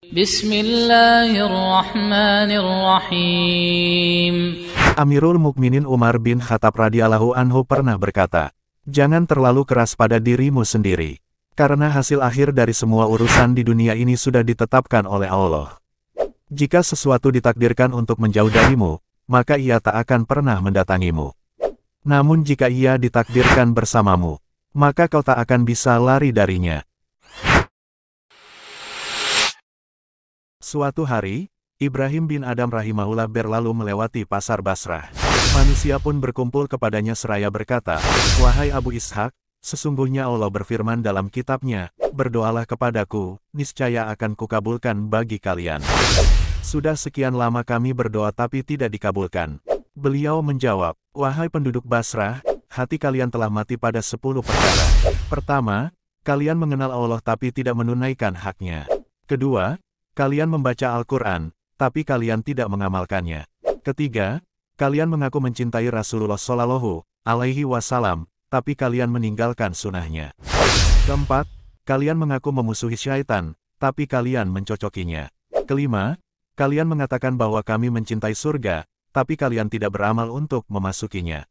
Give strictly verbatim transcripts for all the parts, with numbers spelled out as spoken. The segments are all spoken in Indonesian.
Bismillahirrahmanirrahim. Amirul Mukminin Umar bin Khattab radhiyallahu anhu pernah berkata, "Jangan terlalu keras pada dirimu sendiri, karena hasil akhir dari semua urusan di dunia ini sudah ditetapkan oleh Allah. Jika sesuatu ditakdirkan untuk menjauh darimu, maka ia tak akan pernah mendatangimu. Namun jika ia ditakdirkan bersamamu, maka kau tak akan bisa lari darinya." Suatu hari, Ibrahim bin Adam rahimahullah berlalu melewati pasar Basrah. Manusia pun berkumpul kepadanya seraya berkata, "Wahai Abu Ishak, sesungguhnya Allah berfirman dalam kitabnya, berdoalah kepadaku, niscaya akan kukabulkan bagi kalian. Sudah sekian lama kami berdoa tapi tidak dikabulkan." Beliau menjawab, "Wahai penduduk Basrah, hati kalian telah mati pada sepuluh perkara. Pertama, kalian mengenal Allah tapi tidak menunaikan haknya. Kedua, kalian membaca Al-Qur'an, tapi kalian tidak mengamalkannya. Ketiga, kalian mengaku mencintai Rasulullah sallallahu alaihi wasallam, tapi kalian meninggalkan sunnahnya. Keempat, kalian mengaku memusuhi syaitan, tapi kalian mencocokinya. Kelima, kalian mengatakan bahwa kami mencintai surga, tapi kalian tidak beramal untuk memasukinya.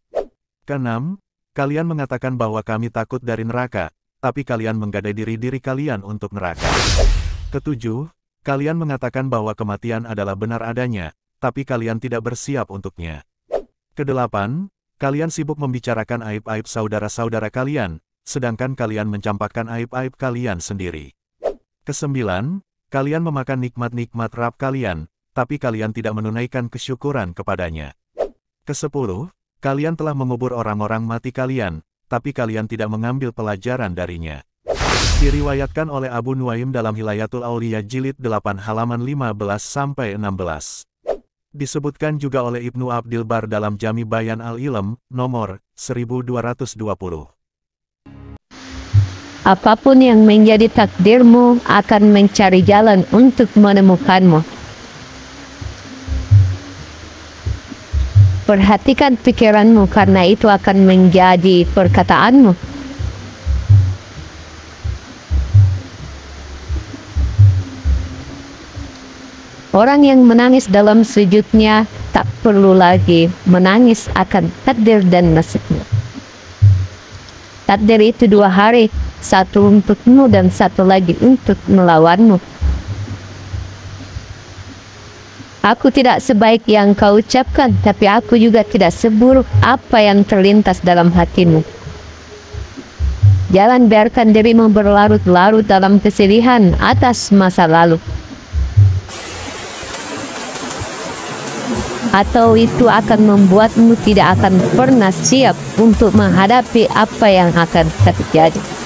Keenam, kalian mengatakan bahwa kami takut dari neraka, tapi kalian menggadai diri-diri kalian untuk neraka. Ketujuh, kalian mengatakan bahwa kematian adalah benar adanya, tapi kalian tidak bersiap untuknya. Kedelapan, kalian sibuk membicarakan aib-aib saudara-saudara kalian, sedangkan kalian mencampakkan aib-aib kalian sendiri. Kesembilan, kalian memakan nikmat-nikmat Rabb kalian, tapi kalian tidak menunaikan kesyukuran kepadanya. Kesepuluh, kalian telah mengubur orang-orang mati kalian, tapi kalian tidak mengambil pelajaran darinya." Diriwayatkan oleh Abu Nu'aim dalam Hilyatul Aulia jilid delapan halaman lima belas sampai enam belas. Disebutkan juga oleh Ibnu Abdul Bar dalam Jami Bayan Al-Ilem, nomor seribu dua ratus dua puluh. Apapun yang menjadi takdirmu akan mencari jalan untuk menemukanmu. Perhatikan pikiranmu karena itu akan menjadi perkataanmu. Orang yang menangis dalam sujudnya tak perlu lagi menangis akan takdir dan nasibnya. Takdir itu dua hari, satu untukmu dan satu lagi untuk melawanmu. Aku tidak sebaik yang kau ucapkan, tapi aku juga tidak seburuk apa yang terlintas dalam hatimu. Jangan biarkan dirimu berlarut-larut dalam kesedihan atas masa lalu. Atau itu akan membuatmu tidak akan pernah siap untuk menghadapi apa yang akan terjadi.